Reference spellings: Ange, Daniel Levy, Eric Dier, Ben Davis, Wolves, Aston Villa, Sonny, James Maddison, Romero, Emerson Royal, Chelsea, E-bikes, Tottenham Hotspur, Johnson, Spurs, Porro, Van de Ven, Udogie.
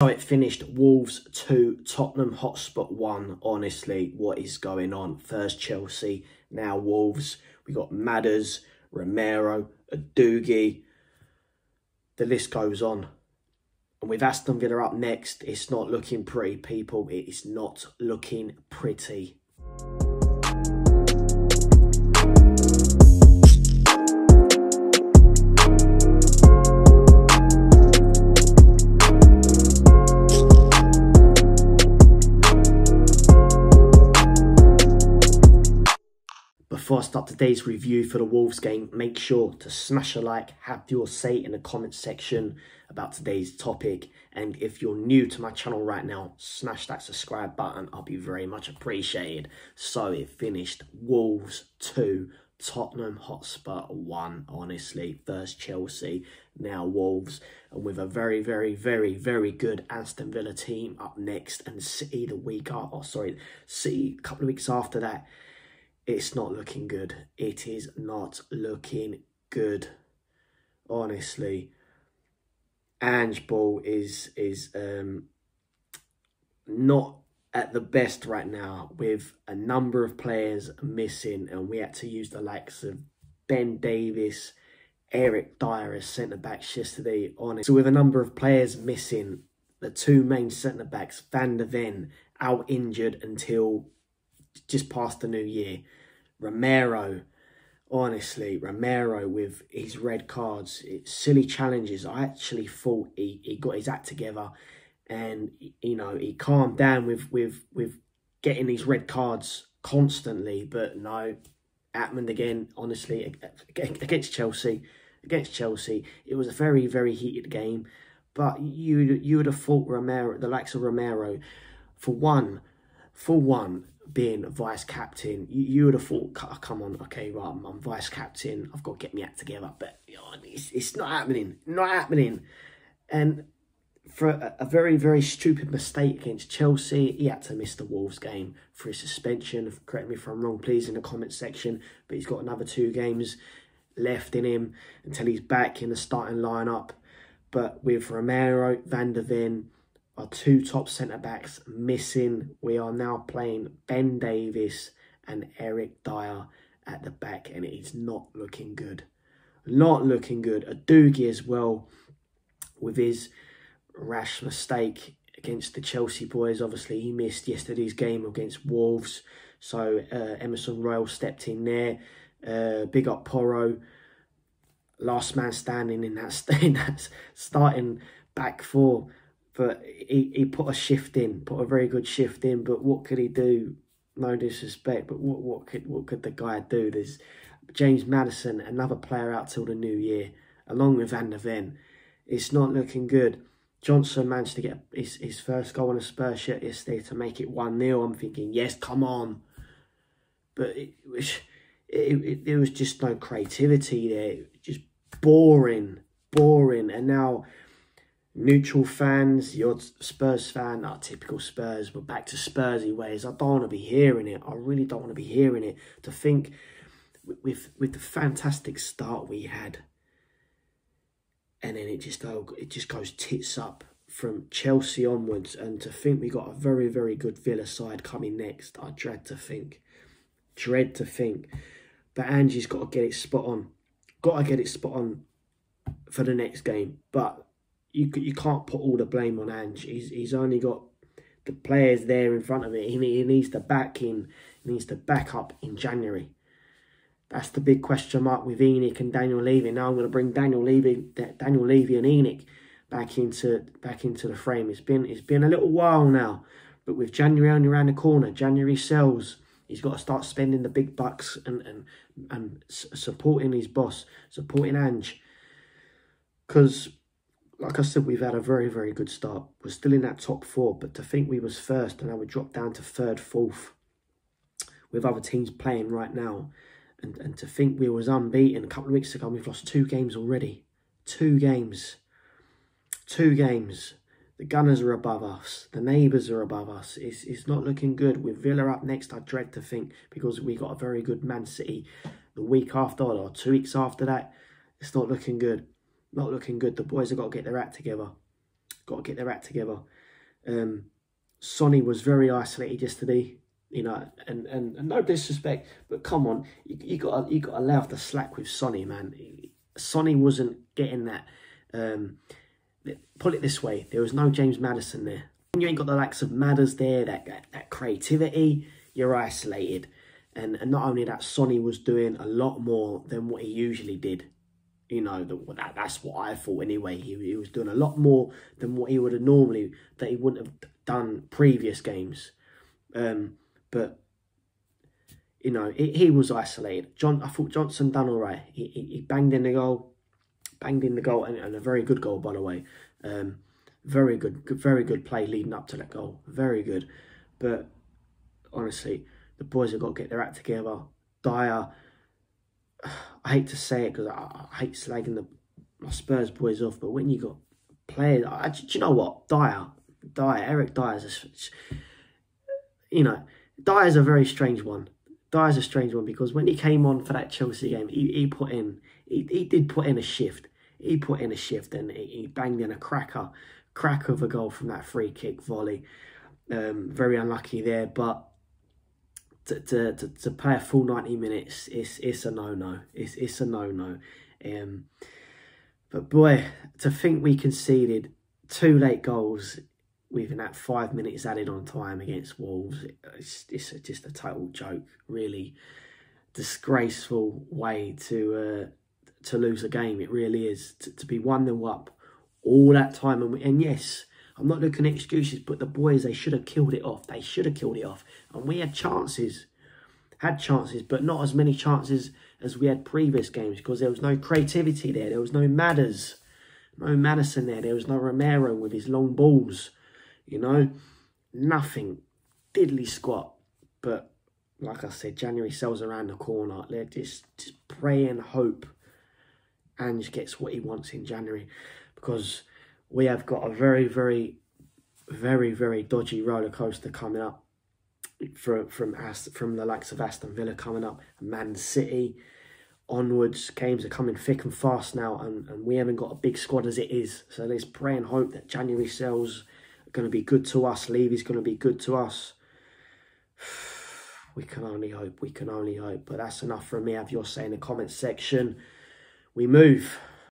How it finished, Wolves 2, Tottenham Hotspur 1. Honestly, what is going on? First Chelsea, now Wolves. We got Madders, Romero, Udogie. The list goes on. And with Aston Villa up next, it's not looking pretty, people. It is not looking pretty. Before I start today's review for the Wolves game, make sure to smash a like, have your say in the comment section about today's topic. And if you're new to my channel right now, smash that subscribe button. I'll be very much appreciated. So it finished Wolves 2, Tottenham Hotspur 1. Honestly, first Chelsea, now Wolves. And with a very good Aston Villa team up next, and City the week after, City a couple of weeks after that. It's not looking good. It is not looking good, honestly. Ange ball is not at the best right now, with a number of players missing, and we had to use the likes of Ben Davis, Eric Dier as centre backs yesterday. So with a number of players missing, the two main centre backs, Van de Ven, out injured until just past the new year. Romero, honestly, Romero with his red cards, it's silly challenges. I actually thought he got his act together, and you know, he calmed down with getting these red cards constantly. But no, happened again. Honestly, against Chelsea, it was a very heated game. But you would have thought Romero, the likes of Romero, for one. Being vice captain, you would have thought, oh, come on, okay, right, I'm vice captain, I've got to get my act together. But you know, it's not happening. And for a very stupid mistake against Chelsea, he had to miss the Wolves game for his suspension. Correct me if I'm wrong, please, in the comment section. But he's got another 2 games left in him until he's back in the starting lineup. But with Romero, Van de Ven, our 2 top centre-backs missing, we are now playing Ben Davis and Eric Dier at the back, and it's not looking good. Not looking good. Udogie as well, with his rash mistake against the Chelsea boys. Obviously, he missed yesterday's game against Wolves, so Emerson Royal stepped in there. Big up Porro. Last man standing in that starting back 4. But he put a shift in, put a very good shift in. But what could he do? No disrespect, but what could the guy do? There's James Maddison, another player out till the new year, along with Van de Ven. It's not looking good. Johnson managed to get his first goal on a Spurs shirt yesterday to make it 1-0. I'm thinking, yes, come on. But there was just no creativity there. It was just boring. And now, neutral fans, your Spurs fan, our typical Spurs, we're back to Spursy ways. I don't want to be hearing it. I really don't want to be hearing it. To think with the fantastic start we had, and then it just goes tits up from Chelsea onwards. And to think we got a very good Villa side coming next. I dread to think. But Ange's got to get it spot on. Got to get it spot on for the next game. But You can't put all the blame on Ange. He's only got the players there in front of him. He needs to back up in January. That's the big question mark with Enoch and Daniel Levy. Now I'm going to bring Daniel Levy and Enoch back into the frame. It's been a little while now, but with January only around the corner, January sells. He's got to start spending the big bucks and supporting his boss, supporting Ange, because, like I said, we've had a very good start. We're still in that top 4, but to think we was first and I would drop down to 3rd, 4th with other teams playing right now. And to think we was unbeaten a couple of weeks ago, and we've lost 2 games already. 2 games. The Gunners are above us. The neighbours are above us. It's not looking good. With Villa up next, I dread to think, because we got a very good Man City the week after, or 2 weeks after that. It's not looking good. Not looking good. The boys have got to get their act together. got to get their act together. Sonny was very isolated yesterday, you know, and no disrespect, but come on, you got to allow the slack with Sonny, man. Sonny wasn't getting that. Put it this way, there was no James Maddison there. When you ain't got the likes of Madders there, that creativity, you're isolated. And not only that, Sonny was doing a lot more than what he usually did. You know, that's what I thought anyway. He was doing a lot more than what he would have normally, that he wouldn't have done previous games. But, you know, he was isolated. I thought Johnson done all right. He banged in the goal. Banged in the goal, and a very good goal, by the way. Very good play leading up to that goal. Very good. But, honestly, the boys have got to get their act together. Dier, I hate to say it because I hate slagging my Spurs boys off, but when you got players, do you know what? Dier, Eric Dier is Dier's a very strange one. Dier's a strange one because when he came on for that Chelsea game, he did put in a shift. He put in a shift and he banged in a cracker of a goal from that free kick volley. Very unlucky there, but to play a full 90 minutes, it's a no-no. It's a no-no. But boy, to think we conceded 2 late goals within that 5 minutes added on time against Wolves, it's just a total joke, really. Disgraceful way to lose a game. It really is. To be 1-0 up all that time. And yes, I'm not looking at excuses, but the boys, they should have killed it off. They should have killed it off. And we had chances, but not as many chances as we had previous games because there was no creativity there. There was no Madders, no Madison there. There was no Romero with his long balls, you know. Nothing. Diddly squat. But like I said, January sells around the corner. They're just pray and hope Ange gets what he wants in January because we have got a very, very dodgy roller coaster coming up from the likes of Aston Villa coming up, Man City onwards. Games are coming thick and fast now, and we haven't got a big squad as it is. So let's pray and hope that January sales are going to be good to us. Levy's going to be good to us. We can only hope. We can only hope. But that's enough from me. Have your say in the comments section. We move.